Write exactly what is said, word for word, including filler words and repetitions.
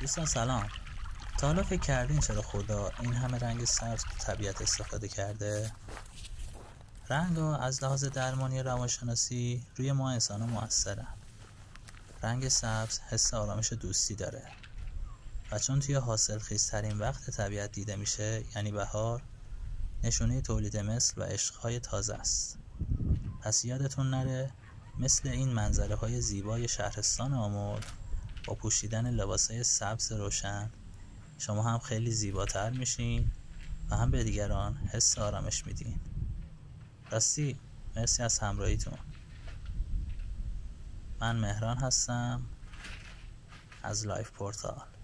دوستان سلام. تا حالا فکر کردین چرا خدا این همه رنگ سبز تو طبیعت استفاده کرده؟ رنگ ها از لحاظ درمانی روانشناسی روی ما انسان ها مؤثره. رنگ سبز حس آرامش و دوستی داره و چون توی حاصلخیزترین وقت طبیعت دیده میشه، یعنی بهار، نشونه تولید مثل و عشقهای تازه است. پس یادتون نره مثل این منظره های زیبای شهرستان آمل با پوشیدن لباسای سبز روشن شما هم خیلی زیباتر میشین و هم به دیگران حس آرامش میدین. راستی مرسی از همراهیتون. من مهران هستم از لایف پورتال.